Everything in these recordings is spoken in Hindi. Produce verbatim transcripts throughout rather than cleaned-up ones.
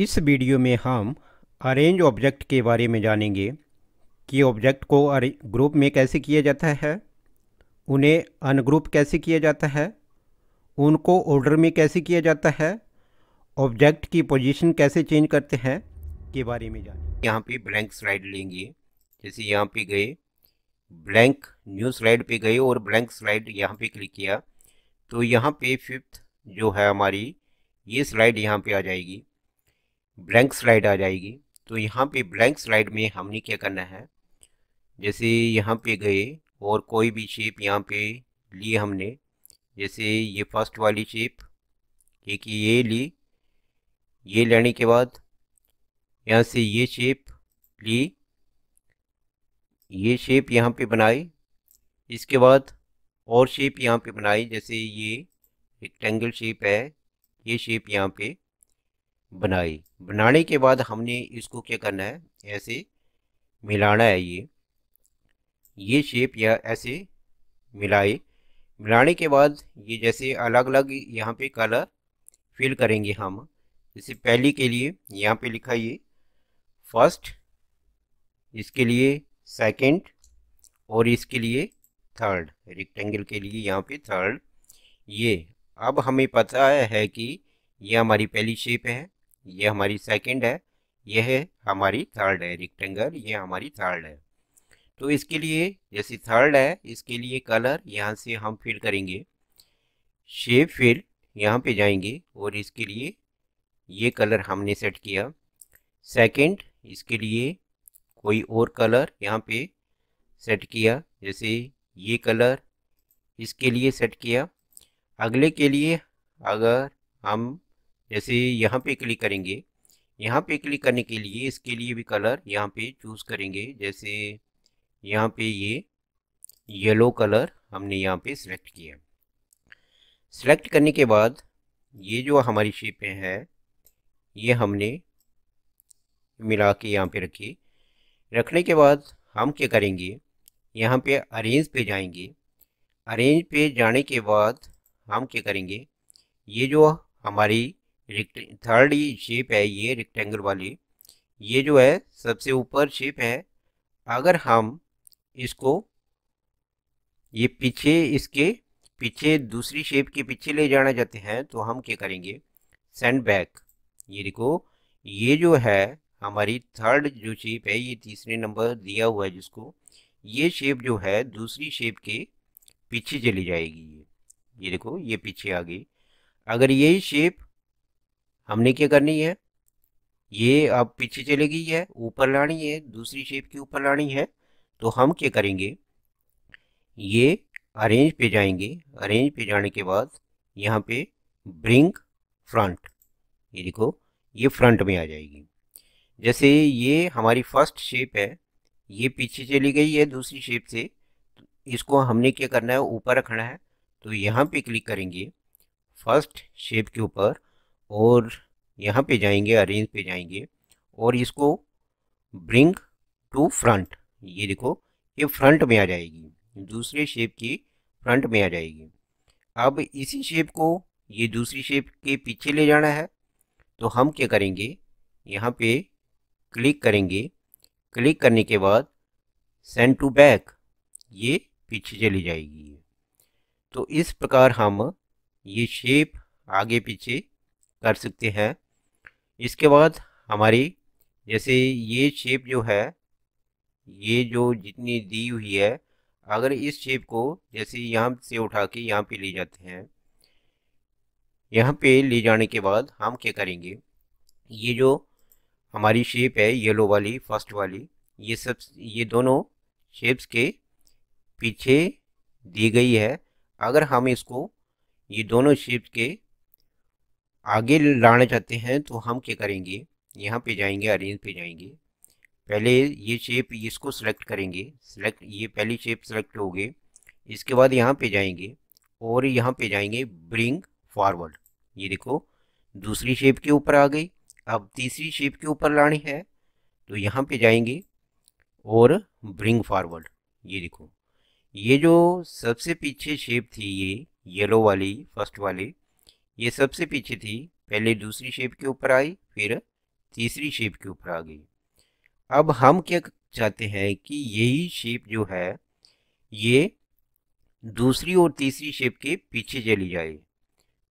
इस वीडियो में हम अरेंज ऑब्जेक्ट के बारे में जानेंगे कि ऑब्जेक्ट को ग्रुप में कैसे किया जाता है, उन्हें अनग्रुप कैसे किया जाता है, उनको ऑर्डर में कैसे किया जाता है, ऑब्जेक्ट की पोजीशन कैसे चेंज करते हैं के बारे में जानेंगे। यहाँ पे ब्लैंक स्लाइड लेंगे, जैसे यहाँ पे गए, ब्लैंक न्यू स्लाइड पे गए और ब्लैंक स्लाइड यहाँ पे क्लिक किया तो यहाँ पे फिफ्थ जो है हमारी ये स्लाइड यहाँ पे आ जाएगी, ब्लैंक स्लाइड आ जाएगी। तो यहाँ पे ब्लैंक स्लाइड में हमने क्या करना है, जैसे यहाँ पे गए और कोई भी शेप यहाँ पे ली हमने, जैसे ये फर्स्ट वाली शेप एक ये ली, ये लेने के बाद यहाँ से ये शेप ली, ये शेप यहाँ पे बनाई, इसके बाद और शेप यहाँ पे बनाई, जैसे ये रेक्टेंगल शेप है, ये शेप यहाँ पे बनाई। बनाने के बाद हमने इसको क्या करना है, ऐसे मिलाना है, ये ये शेप या ऐसे मिलाए। मिलाने के बाद ये जैसे अलग अलग यहाँ पे कलर फिल करेंगे हम। जैसे पहली के लिए यहाँ पे लिखा ये फर्स्ट, इसके लिए सेकंड और इसके लिए थर्ड, रेक्टेंगल के लिए यहाँ पे थर्ड। ये अब हमें पता है कि ये हमारी पहली शेप है, ये हमारी सेकंड है, यह है हमारी थर्ड है, रेक्टेंगल ये हमारी थर्ड है। तो इसके लिए जैसे थर्ड है, इसके लिए कलर यहाँ से हम फिल करेंगे, शेप फिल यहाँ पे जाएंगे और इसके लिए ये कलर हमने सेट किया। सेकंड इसके लिए कोई और कलर यहाँ पे सेट किया, जैसे ये कलर इसके लिए सेट किया। अगले के लिए अगर हम जैसे यहाँ पे क्लिक करेंगे, यहाँ पे क्लिक करने के लिए इसके लिए भी कलर यहाँ पे चूज़ करेंगे, जैसे यहाँ पे ये येलो कलर हमने यहाँ पे सिलेक्ट किया। सिलेक्ट करने के बाद ये जो हमारी शेप है ये हमने मिला के यहाँ पे रखी। रखने के बाद हम क्या करेंगे, यहाँ पे अरेंज पे जाएंगे। अरेंज पे जाने के बाद हम क्या करेंगे, ये जो हमारी थर्ड शेप है, ये रेक्टेंगल वाली, ये जो है सबसे ऊपर शेप है, अगर हम इसको ये पीछे इसके पीछे दूसरी शेप के पीछे ले जाना चाहते हैं तो हम क्या करेंगे, सेंड बैक। ये देखो ये जो है हमारी थर्ड जो शेप है, ये तीसरे नंबर दिया हुआ है जिसको, ये शेप जो है दूसरी शेप के पीछे चली जाएगी। ये ये देखो ये पीछे आ गई। अगर यही शेप हमने क्या करनी है, ये अब पीछे चली गई है, ऊपर लानी है, दूसरी शेप के ऊपर लानी है, तो हम क्या करेंगे, ये अरेंज पे जाएंगे। अरेंज पे जाने के बाद यहाँ पे ब्रिंग फ्रंट, ये देखो ये फ्रंट में आ जाएगी। जैसे ये हमारी फर्स्ट शेप है, ये पीछे चली गई है दूसरी शेप से, इसको हमने क्या करना है, ऊपर रखना है। तो यहाँ पे क्लिक करेंगे फर्स्ट शेप के ऊपर और यहाँ पे जाएंगे, अरेंज पे जाएंगे और इसको ब्रिंग टू फ्रंट। ये देखो ये फ्रंट में आ जाएगी, दूसरे शेप की फ्रंट में आ जाएगी। अब इसी शेप को ये दूसरी शेप के पीछे ले जाना है तो हम क्या करेंगे, यहाँ पे क्लिक करेंगे। क्लिक करने के बाद सेंड टू बैक, ये पीछे चली जाएगी। तो इस प्रकार हम ये शेप आगे पीछे कर सकते हैं। इसके बाद हमारी जैसे ये शेप जो है, ये जो जितनी दी हुई है, अगर इस शेप को जैसे यहाँ से उठा के यहाँ पे ले जाते हैं, यहाँ पे ले जाने के बाद हम क्या करेंगे, ये जो हमारी शेप है येलो वाली फर्स्ट वाली, ये सब ये दोनों शेप्स के पीछे दी गई है, अगर हम इसको ये दोनों शेप्स के आगे लाना चाहते हैं तो हम क्या करेंगे, यहाँ पे जाएंगे, अरेंज पे जाएंगे, पहले ये शेप इसको सिलेक्ट करेंगे, सिलेक्ट ये पहली शेप सिलेक्ट हो गई। इसके बाद यहाँ पे जाएंगे और यहाँ पे जाएंगे ब्रिंग फॉरवर्ड, ये देखो दूसरी शेप के ऊपर आ गई। अब तीसरी शेप के ऊपर लानी है तो यहाँ पे जाएंगे और ब्रिंग फॉरवर्ड। ये देखो ये जो सबसे पीछे शेप थी, ये येलो वाली फर्स्ट वाली, ये सबसे पीछे थी, पहले दूसरी शेप के ऊपर आई, फिर तीसरी शेप के ऊपर आ गई। अब हम क्या चाहते हैं कि यही शेप जो है ये दूसरी और तीसरी शेप के पीछे चली जाए।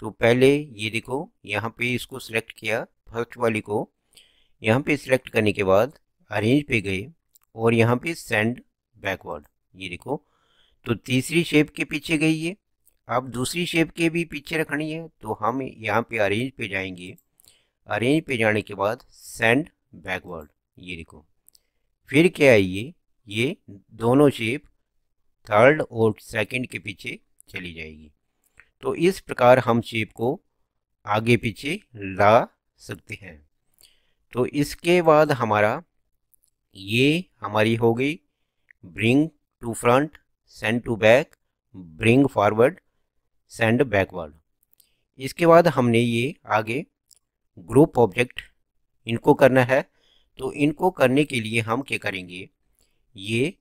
तो पहले ये देखो यहाँ पे इसको सिलेक्ट किया, फर्स्ट वाली को यहाँ पे सिलेक्ट करने के बाद अरेंज पे गए और यहाँ पे सेंड बैकवर्ड, ये देखो तो तीसरी शेप के पीछे गई है। अब दूसरी शेप के भी पीछे रखनी है तो हम यहाँ पे अरेंज पे जाएंगे, अरेंज पे जाने के बाद सेंड बैकवर्ड, ये देखो फिर क्या है ये ये दोनों शेप थर्ड और सेकंड के पीछे चली जाएगी। तो इस प्रकार हम शेप को आगे पीछे ला सकते हैं। तो इसके बाद हमारा ये हमारी हो गई bring to front, send to back, bring forward, send backward. इसके बाद हमने ये आगे ग्रुप ऑब्जेक्ट इनको करना है। तो इनको करने के लिए हम क्या करेंगे, ये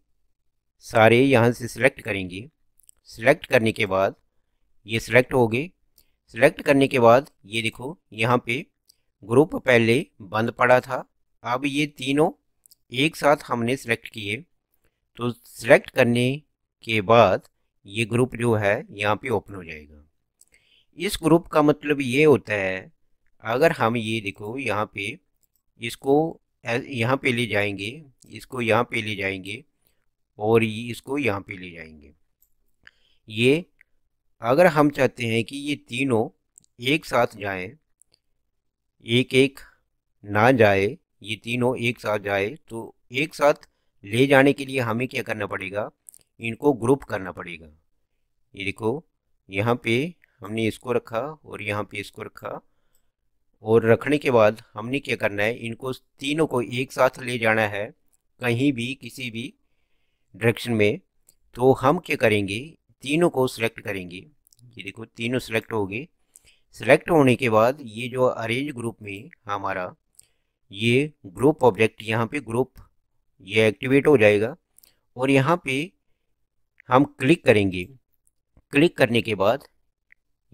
सारे यहाँ से सिलेक्ट करेंगे। सिलेक्ट करने के बाद ये सिलेक्ट हो गए। सिलेक्ट करने के बाद ये देखो यहाँ पे ग्रुप पहले बंद पड़ा था, अब ये तीनों एक साथ हमने सिलेक्ट किए। तो सिलेक्ट करने के बाद ये ग्रुप जो है यहाँ पे ओपन हो जाएगा। इस ग्रुप का मतलब ये होता है, अगर हम ये देखो यहाँ पे इसको यहाँ पे ले जाएंगे, इसको यहाँ पे ले जाएंगे और इसको यहाँ पे ले जाएंगे, ये अगर हम चाहते हैं कि ये तीनों एक साथ जाएं, एक एक ना जाए, ये तीनों एक साथ जाए, तो एक साथ ले जाने के लिए हमें क्या करना पड़ेगा, इनको ग्रुप करना पड़ेगा। ये देखो यहाँ पे हमने इसको रखा और यहाँ पे इसको रखा और रखने के बाद हमने क्या करना है, इनको तीनों को एक साथ ले जाना है कहीं भी किसी भी डायरेक्शन में। तो हम क्या करेंगे, तीनों को सिलेक्ट करेंगे। ये देखो तीनों सिलेक्ट हो गए। सिलेक्ट होने के बाद ये जो अरेंज ग्रुप में हमारा ये ग्रुप ऑब्जेक्ट यहाँ पे ग्रुप ये एक्टिवेट हो जाएगा और यहाँ पे हम क्लिक करेंगे। क्लिक करने के बाद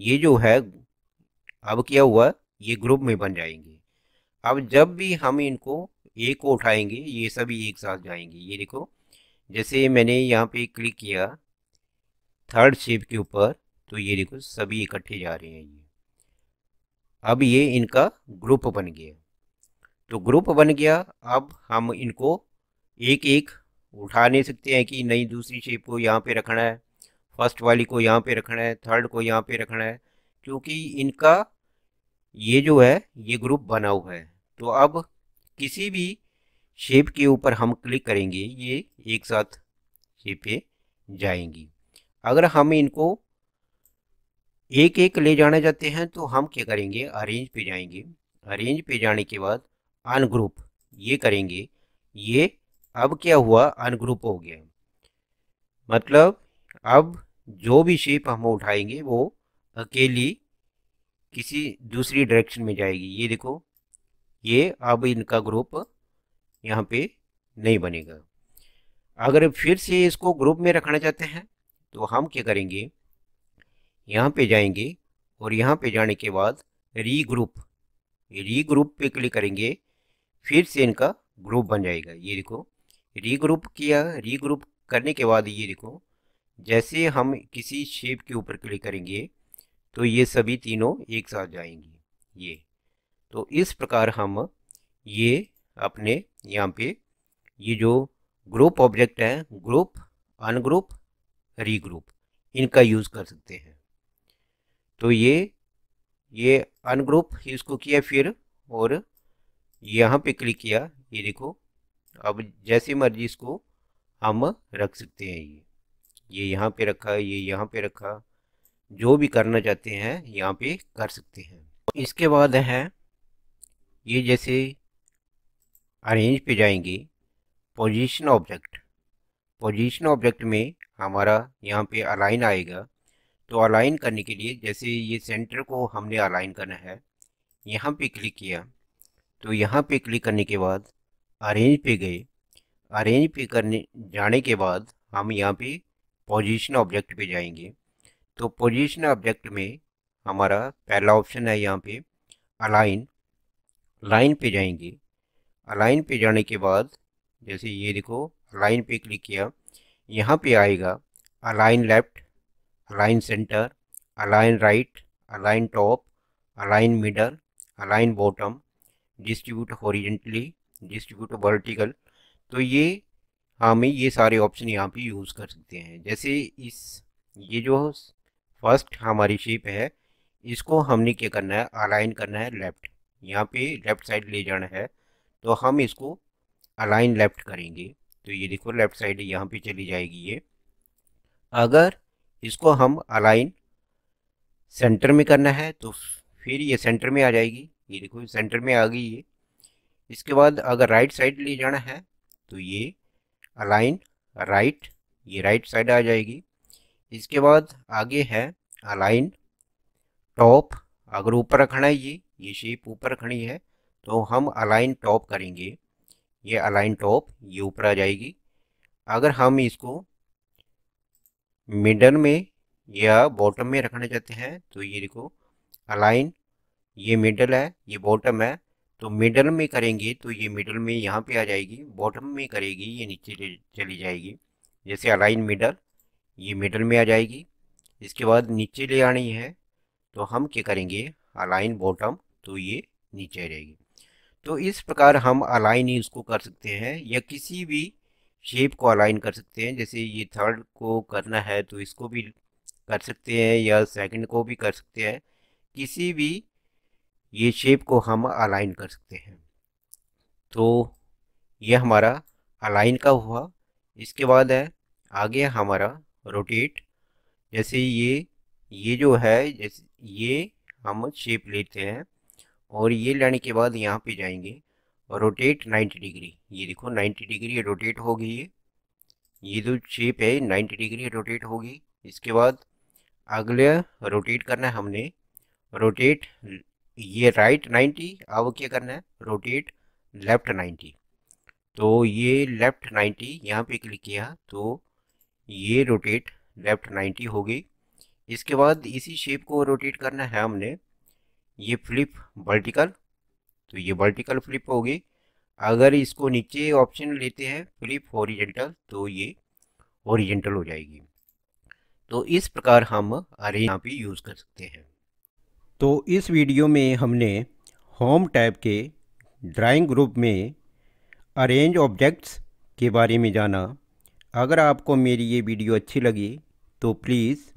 ये जो है अब क्या हुआ, ये ग्रुप में बन जाएंगे। अब जब भी हम इनको एक को उठाएंगे ये सभी एक साथ जाएंगे। ये देखो जैसे मैंने यहाँ पे क्लिक किया थर्ड शेप के ऊपर, तो ये देखो सभी इकट्ठे जा रहे हैं। ये अब ये इनका ग्रुप बन गया। तो ग्रुप बन गया, अब हम इनको एक एक उठा नहीं सकते हैं कि नहीं, दूसरी शेप को यहाँ पे रखना है, फर्स्ट वाली को यहाँ पे रखना है, थर्ड को यहाँ पे रखना है, क्योंकि इनका ये जो है ये ग्रुप बना हुआ है। तो अब किसी भी शेप के ऊपर हम क्लिक करेंगे ये एक साथ शेपें जाएंगी। अगर हम इनको एक एक ले जाना चाहते हैं तो हम क्या करेंगे, अरेंज पे जाएंगे। अरेंज पे जाने के बाद अनग्रुप ये करेंगे। ये अब क्या हुआ, अनग्रुप हो गया, मतलब अब जो भी शेप हम उठाएंगे वो अकेली किसी दूसरी डायरेक्शन में जाएगी। ये देखो ये अब इनका ग्रुप यहाँ पे नहीं बनेगा। अगर फिर से इसको ग्रुप में रखना चाहते हैं तो हम क्या करेंगे, यहाँ पे जाएंगे और यहाँ पे जाने के बाद रीग्रुप, रीग्रुप पे क्लिक करेंगे, फिर से इनका ग्रुप बन जाएगा। ये देखो रीग्रुप किया। रीग्रुप करने के बाद ये देखो जैसे हम किसी शेप के ऊपर क्लिक करेंगे तो ये सभी तीनों एक साथ जाएंगी। ये तो इस प्रकार हम ये अपने यहाँ पे ये जो ग्रुप ऑब्जेक्ट है, ग्रुप, अनग्रुप, रीग्रुप, इनका यूज़ कर सकते हैं। तो ये ये अनग्रुप इसको किया फिर और यहाँ पे क्लिक किया। ये देखो अब जैसे मर्जी इसको हम रख सकते हैं। ये ये यहाँ पे रखा, ये यहाँ पे रखा, जो भी करना चाहते हैं यहाँ पे कर सकते हैं। इसके बाद है ये जैसे अरेंज पे जाएंगे पोजीशन ऑब्जेक्ट। पोजीशन ऑब्जेक्ट में हमारा यहाँ पे अलाइन आएगा। तो अलाइन करने के लिए जैसे ये सेंटर को हमने अलाइन करना है, यहाँ पे क्लिक किया। तो यहाँ पे क्लिक करने के बाद अरेंज पे गए। अरेंज पे करने जाने के बाद हम यहाँ पे पोजीशन ऑब्जेक्ट पे जाएंगे। तो पोजीशन ऑब्जेक्ट में हमारा पहला ऑप्शन है यहाँ पे अलाइन। लाइन पे जाएंगे। लाइन पे जाने के बाद जैसे ये देखो लाइन पे क्लिक किया, यहाँ पे आएगा align left, align centre, align right, align top, align middle, align bottom, distribute horizontally, distribute vertical. तो ये हमें ये सारे ऑप्शन यहाँ पे यूज़ कर सकते हैं। जैसे इस ये जो फर्स्ट हमारी शेप है इसको हमने क्या करना है, अलाइन करना है लेफ्ट, यहाँ पे लेफ़्ट साइड ले जाना है। तो हम इसको अलाइन लेफ़्ट करेंगे, तो ये देखो लेफ़्ट साइड यहाँ पे चली जाएगी ये। अगर इसको हम अलाइन सेंटर में करना है तो फिर ये सेंटर में आ जाएगी, ये देखो सेंटर में आ गई ये। इसके बाद अगर राइट साइड ले जाना है तो ये अलाइन राइट, ये राइट साइड आ जाएगी। इसके बाद आगे है अलाइन टॉप, अगर ऊपर रखना है ये ये शेप ऊपर रखनी है तो हम अलाइन टॉप करेंगे, ये अलाइन टॉप ये ऊपर आ जाएगी। अगर हम इसको मिडल में या बॉटम में रखना चाहते हैं तो ये देखो अलाइन, ये मिडल है ये बॉटम है, तो मिडल में करेंगे तो ये मिडल में यहाँ पे आ जाएगी, बॉटम में करेगी ये नीचे चली जाएगी। जैसे अलाइन मिडल, ये मिडल में आ जाएगी। इसके बाद नीचे ले आनी है तो हम क्या करेंगे अलाइन बॉटम, तो ये नीचे आ जाएगी। तो इस प्रकार हम अलाइन ही इसको कर सकते हैं या किसी भी शेप को अलाइन कर सकते हैं। जैसे ये थर्ड को करना है तो इसको भी कर सकते हैं या सेकंड को भी कर सकते हैं, किसी भी ये शेप को हम अलाइन कर सकते हैं। तो ये हमारा अलाइन का हुआ। इसके बाद है आगे हमारा रोटेट। जैसे ये ये जो है जैसे ये हम शेप लेते हैं और ये लेने के बाद यहाँ पे जाएंगे रोटेट नब्बे डिग्री, ये देखो नब्बे डिग्री रोटेट होगी ये ये जो शेप है नब्बे डिग्री रोटेट होगी। इसके बाद अगले रोटेट करना है हमने, रोटेट ये राइट नब्बे, अब क्या करना है रोटेट लेफ्ट नब्बे। तो ये लेफ्ट नब्बे यहाँ पे क्लिक किया तो ये रोटेट लेफ्ट नब्बे होगी। इसके बाद इसी शेप को रोटेट करना है हमने, ये फ्लिप वर्टिकल, तो ये वर्टिकल फ्लिप होगी। अगर इसको नीचे ऑप्शन लेते हैं फ्लिप हॉरिजॉन्टल तो ये हॉरिजॉन्टल हो जाएगी। तो इस प्रकार हम अरे यहाँ पे यूज़ कर सकते हैं। तो इस वीडियो में हमने होम टैब के ड्राइंग ग्रुप में अरेंज ऑब्जेक्ट्स के बारे में जाना। अगर आपको मेरी ये वीडियो अच्छी लगी तो प्लीज़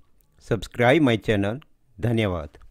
सब्सक्राइब माय चैनल। धन्यवाद।